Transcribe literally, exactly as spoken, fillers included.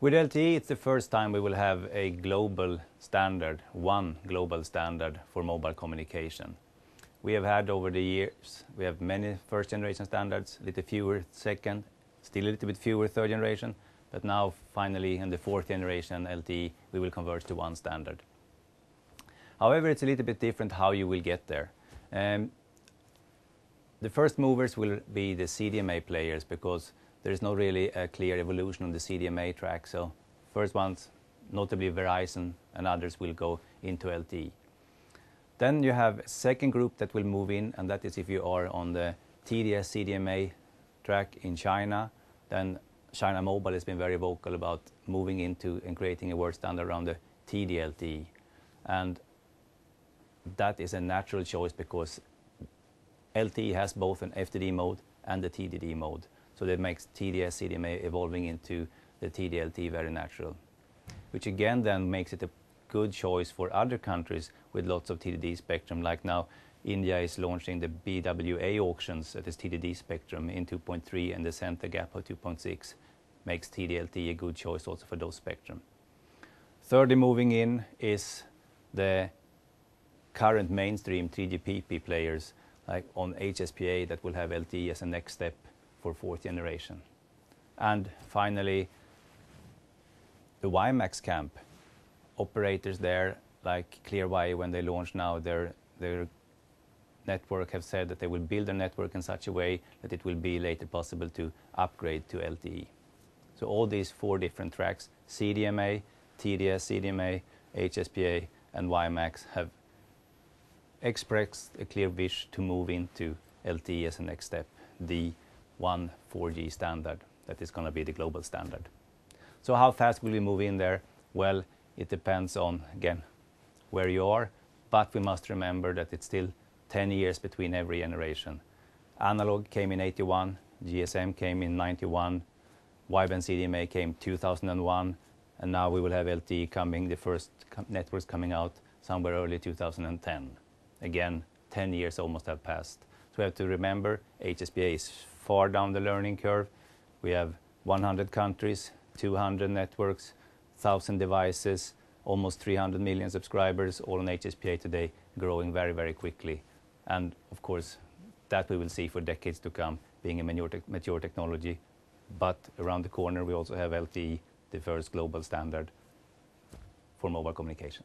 With L T E, it's the first time we will have a global standard, one global standard for mobile communication. We have had over the years, we have many first generation standards, a little fewer second, still a little bit fewer third generation, but now finally in the fourth generation L T E, we will converge to one standard. However, it's a little bit different how you will get there. Um, the first movers will be the C D M A players, because there is no really a clear evolution on the C D M A track, so first ones, notably Verizon and others, will go into L T E. Then you have a second group that will move in, and that is if you are on the T D S C D M A track in China, then China Mobile has been very vocal about moving into and creating a world standard around the T D L T E. And that is a natural choice, because L T E has both an F D D mode and the T D D mode. So that makes T D S C D M A evolving into the T D L T E very natural, which again then makes it a good choice for other countries with lots of T D D spectrum. Like now, India is launching the B W A auctions at this T D D spectrum in two point three, and the center gap of two point six makes T D L T E a good choice also for those spectrum. Thirdly, moving in is the current mainstream three G P P players, like on H S P A, that will have L T E as a next step for fourth generation. And finally, the WiMAX camp. Operators there, like Clearwire, when they launch now their, their network, have said that they will build their network in such a way that it will be later possible to upgrade to L T E. So all these four different tracks, C D M A, T D S C D M A, H S P A, and WiMAX, have expressed a clear wish to move into L T E as a next step, the one four G standard that is going to be the global standard. So how fast will we move in there? Well, it depends on, again, where you are, but we must remember that it's still ten years between every generation. Analog came in eighty-one, G S M came in ninety-one, wideband C D M A came two thousand one, and now we will have L T E coming, the first networks coming out somewhere early two thousand ten. Again, ten years almost have passed. So we have to remember H S P A is far down the learning curve. We have one hundred countries, two hundred networks, one thousand devices, almost three hundred million subscribers, all on H S P A today, growing very, very quickly. And of course, that we will see for decades to come, being a mature, te mature technology. But around the corner, we also have L T E, the first global standard for mobile communication.